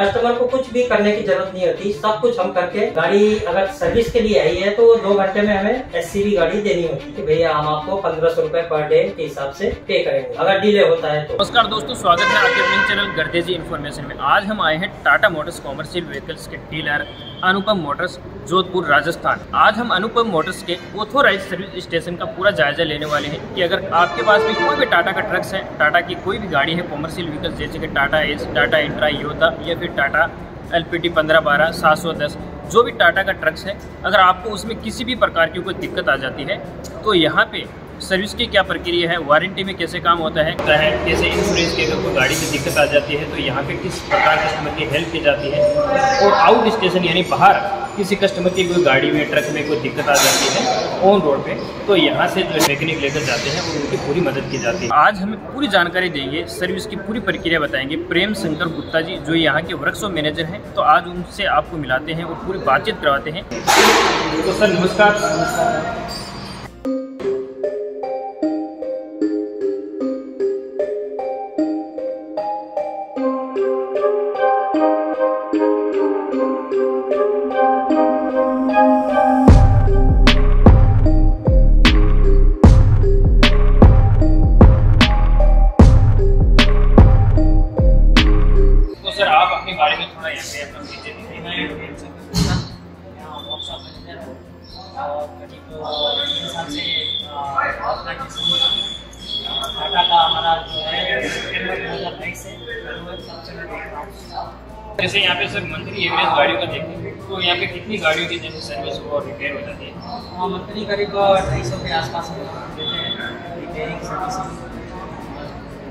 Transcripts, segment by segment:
Customer को कुछ भी करने की जरूरत नहीं होती, सब कुछ हम करके, गाड़ी अगर सर्विस के लिए आई है तो 2 घंटे में हमें एससीवी गाड़ी देनी होती है कि भैया हम आपको 1500 रुपए पर डे के हिसाब से पे करेंगे अगर डिले होता है तो। नमस्कार दोस्तों, स्वागत है आपके अपने चैनल गर्देजी इन्फॉर्मेशन में। आज हम आए हैं टाटा मोटर्स कॉमर्शियल व्हीकल्स के डीलर अनुपम मोटर्स जोधपुर राजस्थान। आज हम अनुपम मोटर्स के ऑथोराइज सर्विस स्टेशन का पूरा जायजा लेने वाले हैं कि अगर आपके पास भी कोई भी टाटा का ट्रक्स है, टाटा की कोई भी गाड़ी है, कॉमर्शियल व्हीकल्स जैसे कि टाटा एस, टाटा इंट्रा, योद्धा या फिर टाटा LPT 1512, 710, जो भी टाटा का ट्रक्स है, अगर आपको उसमें किसी भी प्रकार की कोई दिक्कत आ जाती है तो यहाँ पे सर्विस की क्या प्रक्रिया है, वारंटी में कैसे काम होता है, कैसे इंश्योरेंस के अगर कोई गाड़ी में दिक्कत आ जाती है तो यहाँ पे किस प्रकार कस्टमर की हेल्प की जाती है, और आउट स्टेशन यानी बाहर किसी कस्टमर की कोई गाड़ी में, ट्रक में कोई दिक्कत आ जाती है ऑन रोड पे तो यहाँ से जो मैकेनिक लेकर जाते हैं उनकी पूरी मदद की जाती है। आज हमें पूरी जानकारी देंगे, सर्विस की पूरी प्रक्रिया बताएंगे प्रेम शंकर गुप्ता जी, जो यहाँ के वर्कशॉप मैनेजर हैं। तो आज उनसे आपको मिलाते हैं और पूरी बातचीत करवाते हैं। तो सर नमस्कार। जैसे यहाँ पे सर मंथली एवरेज गाड़ियों का देखें तो यहाँ पे कितनी गाड़ियों की जैसे सर्विस और रिपेयर हो जाती है? मंथली करीब 250 के आसपास हो जाते हैं रिपेयरिंग सर्विस।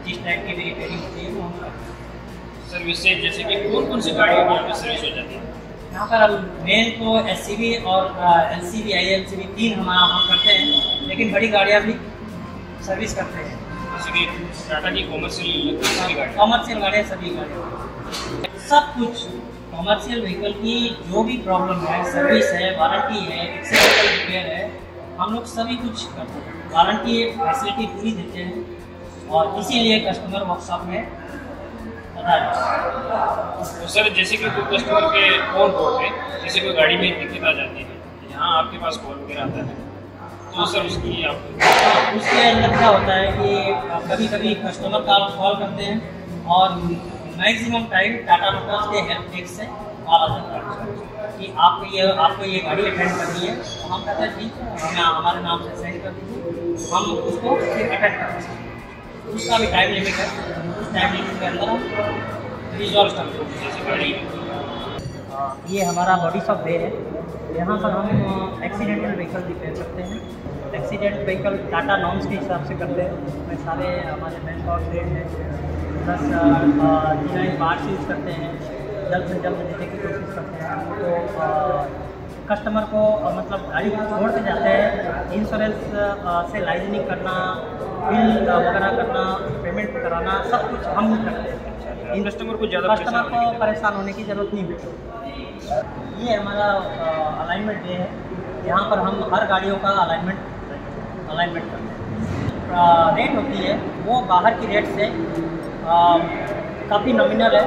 जिस टाइप की भी रिपेयरिंग होती है वो हम सर्विस से, जैसे कि कौन कौन सी गाड़ियों की यहाँ पे सर्विस हो जाती है? यहाँ पर मेन तो SCV और LCV, ILCV 3 हम करते हैं, लेकिन बड़ी गाड़ियाँ भी सर्विस करते हैं। टाटा की कॉमर्शियल गाड़ियाँ सभी गाड़ियाँ, सब कुछ कॉमर्शियल व्हीकल की जो भी प्रॉब्लम है, सर्विस है, वारंटी है, एक्सीडेंटल रिपेयर है, हम लोग सभी कुछ करते हैं। वारंटी फैसिलिटी पूरी देते हैं और इसीलिए कस्टमर वर्कशॉप में पता है। सर जैसे कि कोई कस्टमर के ऑन रोड पे जैसे कोई गाड़ी में दिक्कत आ जाती है, यहाँ आपके पास कॉल वगैरह आता है तो सर उसकी उसके अंदर क्या होता है कि कभी कभी कस्टमर का कॉल करते हैं और मैक्सिमम टाइम टाटा मोटर्स के हेल्प डेस्क से कॉल आ जाता है कि आपको ये गाड़ी अटेंड करनी है, तो हम कहते हैं ठीक है, हमें हमारे नाम से सेंड कर दीजिए, हम उसको फिर अटेंड करते हैं। उसका भी टाइम लिमिट है, उस टाइम लिमिट के अंदर हम रिजॉल्व करते हैं। जैसे गाड़ी ये हमारा बॉडी शॉप डे है, यहाँ पर हम एक्सीडेंटल व्हीकल रिपेयर करते हैं। एक्सीडेंट व्हीकल टाटा नॉर्म्स के हिसाब से करते हैं, उसमें सारे हमारे बैंक और रेट हैं, प्लस डिजाइन पार्ट्स यूज़ करते हैं, जल्द से जल्द देने की कोशिश करते हैं। तो कस्टमर को मतलब गाड़ी को छोड़ के जाते हैं, इंश्योरेंस से लाइजनिंग करना, बिल वगैरह करना, पेमेंट कराना, सब कुछ हम करते हैं। इन कस्टमर को परेशान होने की ज़रूरत नहीं होती। ये हमारा अलाइनमेंट डे है, यहाँ पर हम हर गाड़ियों का अलाइनमेंट करते हैं। रेट होती है वो बाहर की रेट से काफ़ी नॉमिनल है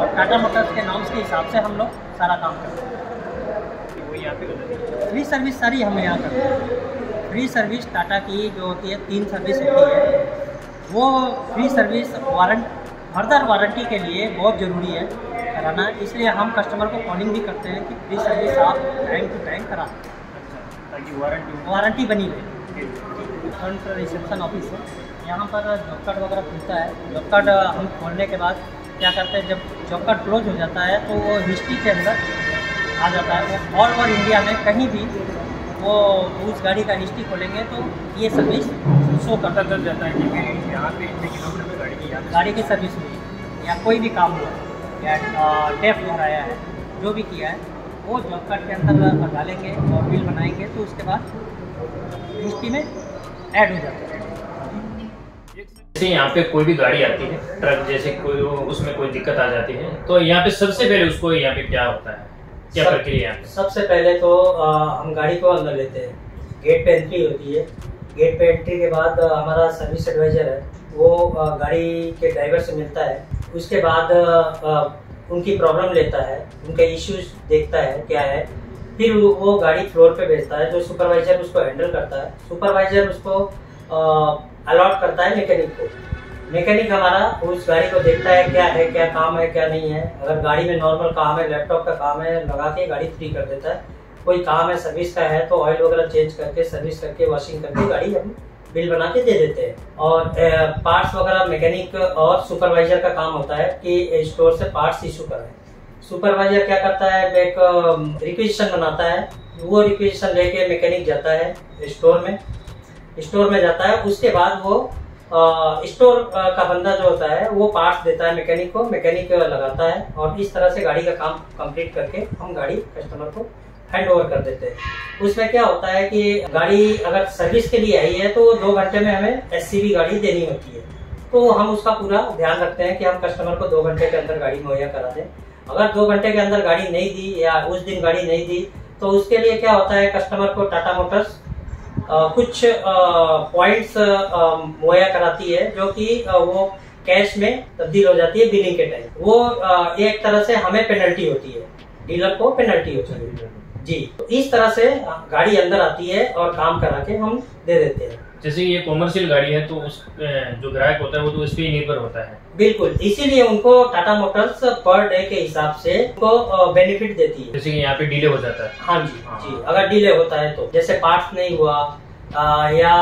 और टाटा मोटर्स के नॉर्म्स के हिसाब से हम लोग सारा काम करते हैं। वो यहाँ पे फ्री सर्विस सारी हमें यहाँ करते हैं। फ्री सर्विस टाटा की जो होती है 3 सर्विस होती है, वो फ्री सर्विस फर्दर वारंटी के लिए बहुत ज़रूरी है कराना, इसलिए हम कस्टमर को कॉलिंग भी करते हैं कि फ्री सर्विस आप टाइम टू टाइम करा, ताकि वारंटी बनी रहे। फ्रंट रिसेप्शन ऑफिस है, यहाँ पर जॉब कार्ड वगैरह खुलता है। जॉब कार्ड हम खोलने के बाद क्या करते हैं, जब जॉब कार्ड क्लोज हो जाता है तो वो हिस्ट्री के अंदर आ जाता है। वो ऑल ओवर इंडिया में कहीं भी वो उस गाड़ी का हिस्ट्री खोलेंगे तो ये सर्विस शो करता चल जाता है कि यहाँ पे इतने किलोमीटर गाड़ी की सर्विस हुई या कोई भी काम हुआ या DEF भराया है, जो भी किया है वो जॉब कार्ड के अंदर डालेंगे और बिल बनाएंगे तो उसके बाद हिस्ट्री में ऐड हो जाता है। जैसे यहाँ पे कोई भी गाड़ी आती है, ट्रक जैसे कोई, उसमें कोई दिक्कत आ जाती है तो यहाँ पे सबसे पहले उसको यहाँ पे क्या होता है, क्या प्रक्रिया? सबसे पहले तो हम गाड़ी को अंदर लेते हैं, गेट पे एंट्री होती है। गेट पे एंट्री के बाद हमारा सर्विस एडवाइजर है वो गाड़ी के ड्राइवर से मिलता है। उसके बाद उनकी प्रॉब्लम लेता है, उनके इश्यूज देखता है क्या है, फिर वो गाड़ी फ्लोर पे भेजता है जो सुपरवाइजर उसको हैंडल करता है। सुपरवाइजर उसको अलॉट करता है मैकेनिक को। मैकेनिक हमारा उस गाड़ी को देखता है क्या है, क्या काम है क्या नहीं है। अगर गाड़ी में नॉर्मल काम है, लैपटॉप का काम है, लगा के गाड़ी फ्री कर देता है। कोई काम है सर्विस का है तो ऑयल वगैरह चेंज करके, सर्विस करके, वॉशिंग करके गाड़ी हम बिल बना के दे देते हैं। और पार्ट्स वगैरह मैकेनिक और सुपरवाइजर का काम होता है कि स्टोर से पार्ट्स इशू कराएं। सुपरवाइजर क्या करता है, एक रिक्वेजिशन बनाता है, वो रिक्वेजिशन लेके मैकेनिक जाता है स्टोर में जाता है। उसके बाद वो स्टोर का बंदा जो होता है वो पार्ट्स देता है मैकेनिक को, मैकेनिक लगाता है और इस तरह से गाड़ी का काम कंप्लीट करके हम गाड़ी कस्टमर को हैंड ओवर कर देते हैं। उसमें क्या होता है कि गाड़ी अगर सर्विस के लिए आई है तो 2 घंटे में हमें एससीबी गाड़ी देनी होती है, तो हम उसका पूरा ध्यान रखते हैं कि हम कस्टमर को 2 घंटे के अंदर गाड़ी मुहैया करा दें। अगर 2 घंटे के अंदर गाड़ी नहीं दी या उस दिन गाड़ी नहीं दी तो उसके लिए क्या होता है, कस्टमर को टाटा मोटर्स कुछ पॉइंट्स मुहैया कराती है जो कि वो कैश में तब्दील हो जाती है बिलिंग के टाइम। वो एक तरह से हमें पेनल्टी होती है, डीलर को पेनल्टी होती है जी। तो इस तरह से गाड़ी अंदर आती है और काम करा के हम दे देते हैं। जैसे ये कॉमर्शियल गाड़ी है तो उस जो ग्राहक होता है वो तो उस पर ही निर्भर होता है। बिल्कुल, इसीलिए उनको टाटा मोटर्स पर डे के हिसाब से उनको बेनिफिट देती है। जैसे कि यहाँ पे डिले हो जाता है। हाँ जी, हाँ जी, अगर डिले होता है तो जैसे पार्ट्स नहीं हुआ या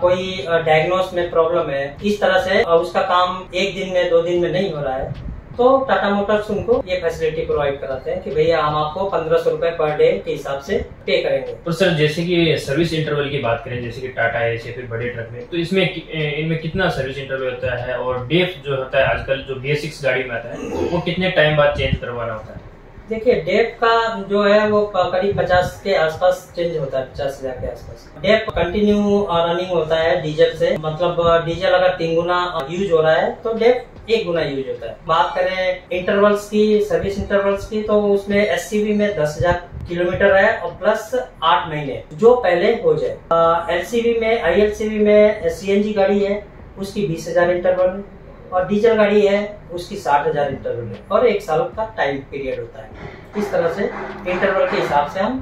कोई डायग्नोस में प्रॉब्लम है, इस तरह से उसका काम 1 दिन में 2 दिन में नहीं हो रहा है तो टाटा मोटर्स उनको ये फैसिलिटी प्रोवाइड कराते हैं कि भैया हम आपको 1500 रुपए पर डे के हिसाब से पे करेंगे। तो सर जैसे कि सर्विस इंटरवल की बात करें, जैसे कि टाटा है या फिर बड़े ट्रक में, तो इसमें इनमें कितना सर्विस इंटरवल होता है और डेफ जो होता है आजकल जो B6 गाड़ी में आता है वो कितने टाइम बाद चेंज करवाना होता है? देखिए डेफ का जो है वो करीब 50 के आसपास चेंज होता है, 50,000 के आसपास। डेफ कंटिन्यू रनिंग होता है डीजल से, मतलब डीजल अगर 3 गुना यूज हो रहा है तो डेफ 1 गुना यूज होता है। बात करें इंटरवल्स की, सर्विस इंटरवल्स की, तो उसमें एससीबी में 10,000 किलोमीटर है और प्लस 8 महीने जो पहले हो जाए। एलसीबी में, ILCV में CNG गाड़ी है उसकी 20,000 इंटरवल है और डीजल गाड़ी है उसकी 60,000 इंटरवल है और 1 साल का टाइम पीरियड होता है। इस तरह से इंटरवल के हिसाब से हम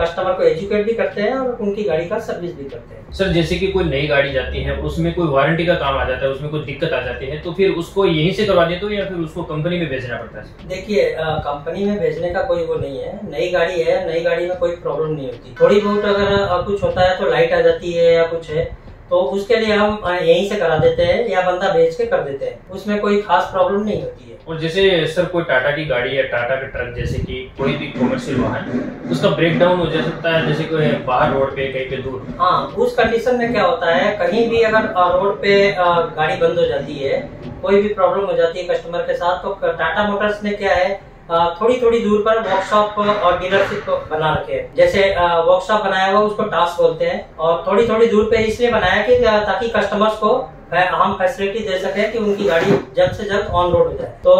कस्टमर को एजुकेट भी करते हैं और उनकी गाड़ी का सर्विस भी करते हैं। सर जैसे कि कोई नई गाड़ी जाती है उसमें कोई वारंटी का काम आ जाता है, उसमें कोई दिक्कत आ जाती है तो फिर उसको यहीं से करवा देते हो या फिर उसको कंपनी में भेजना पड़ता है? देखिए कंपनी में भेजने का कोई वो नहीं है, नई गाड़ी है, नई गाड़ी में कोई प्रॉब्लम नहीं होती। थोड़ी बहुत अगर कुछ होता है तो लाइट आ जाती है या कुछ है तो उसके लिए हम यहीं से करा देते हैं या बंदा भेज के कर देते हैं, उसमें कोई खास प्रॉब्लम नहीं होती है। और जैसे सर कोई टाटा की गाड़ी या टाटा के ट्रक, जैसे कि कोई भी कॉमर्शियल वाहन, उसका ब्रेकडाउन हो जा सकता है जैसे कोई बाहर रोड पे कहीं पे दूर। हाँ, उस कंडीशन में क्या होता है, कहीं भी अगर रोड पे गाड़ी बंद हो जाती है, कोई भी प्रॉब्लम हो जाती है कस्टमर के साथ, तो टाटा मोटर्स में क्या है थोड़ी थोड़ी दूर पर वर्कशॉप और डीलरशिप बना रखे हैं। जैसे वर्कशॉप बनाया हुआ उसको टास्क बोलते हैं और थोड़ी थोड़ी दूर पे इसलिए बनाया कि ताकि कस्टमर्स को हम फैसिलिटी दे सकें कि उनकी गाड़ी जल्द से जल्द ऑन रोड हो जाए। तो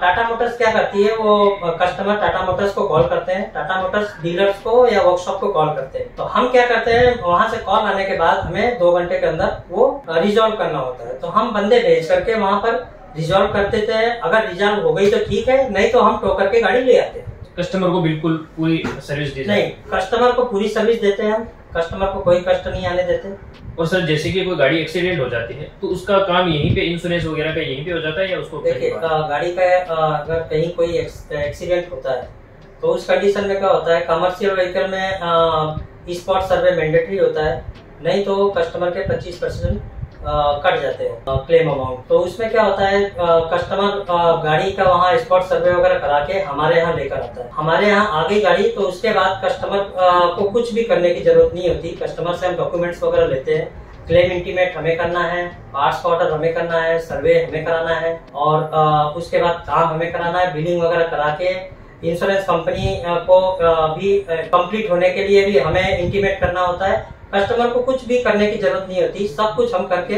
टाटा मोटर्स क्या करती है, वो कस्टमर टाटा मोटर्स को कॉल करते हैं, टाटा मोटर्स डीलर्स को या वर्कशॉप को कॉल करते हैं। तो हम क्या करते हैं, वहाँ से कॉल आने के बाद हमें 2 घंटे के अंदर वो रिजॉल्व करना होता है, तो हम बंदे भेज करके वहाँ पर रिजॉल्व कर देते हैं। अगर रिजॉल्व हो गई तो ठीक है, नहीं तो हम टो करके गाड़ी ले आते हैं। कस्टमर को बिल्कुल पूरी सर्विस देते हैं? नहीं, कस्टमर को पूरी सर्विस देते हैं हम, कस्टमर को कोई कष्ट नहीं आने देते। और सर जैसे कि कोई गाड़ी एक्सीडेंट हो जाती है तो उसका काम यहीं पे इंश्योरेंस वगैरह का यहीं पे हो जाता है या उसको? देखिए गाड़ी का अगर कहीं कोई एक्सीडेंट होता है तो उस कंडीशन में क्या होता है, कमर्शियल व्हीकल में स्पॉट सर्वे मैंडेटरी होता है, नहीं तो कस्टमर के 25% कट जाते हैं क्लेम अमाउंट। तो उसमें क्या होता है, कस्टमर गाड़ी का वहाँ स्पॉट सर्वे वगैरह करा के हमारे यहाँ लेकर आता है, हमारे यहाँ आ गई गाड़ी तो उसके बाद कस्टमर को कुछ भी करने की जरूरत नहीं होती। कस्टमर से हम डॉक्यूमेंट्स वगैरह लेते हैं, क्लेम इंटीमेट हमें करना है, पार्ट्स का ऑर्डर हमें करना है, सर्वे हमें कराना है और उसके बाद काम हमें कराना है, बिलिंग वगैरह करा के इंश्योरेंस कंपनी को भी कम्प्लीट होने के लिए भी हमें इंटीमेट करना होता है। कस्टमर को कुछ भी करने की जरूरत नहीं होती, सब कुछ हम करके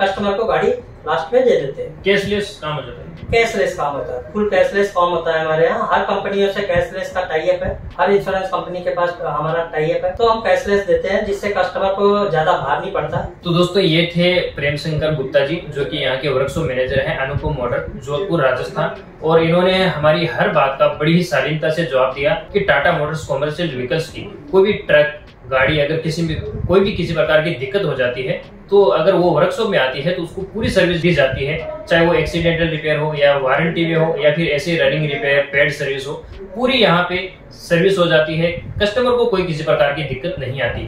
कस्टमर को गाड़ी लास्ट में दे देते हैं। कैशलेस काम हो जाता है, कैशलेस काम होता है, फुल कैशलेस फॉर्म होता है हमारे यहाँ। हर कंपनियों से कैशलेस का टाई अप है, हर इंश्योरेंस कंपनी के पास हमारा टाई अप है, तो हम कैशलेस देते हैं जिससे कस्टमर को ज्यादा भार नहीं पड़ता। तो दोस्तों ये थे प्रेम शंकर गुप्ता जी जो कि यहाँ के वर्कशॉप मैनेजर है अनुपम मोटर्स जोधपुर राजस्थान, और इन्होंने हमारी हर बात का बड़ी ही शालीनता से जवाब दिया कि टाटा मोटर्स कॉमर्शियल व्हीकल्स की कोई भी ट्रक गाड़ी अगर किसी प्रकार की दिक्कत हो जाती है तो अगर वो वर्कशॉप में आती है तो उसको पूरी सर्विस दी जाती है, चाहे वो एक्सीडेंटल रिपेयर हो या वारंटी में हो या फिर ऐसे रनिंग रिपेयर पेड सर्विस हो, पूरी यहाँ पे सर्विस हो जाती है। कस्टमर को कोई किसी प्रकार की दिक्कत नहीं आती।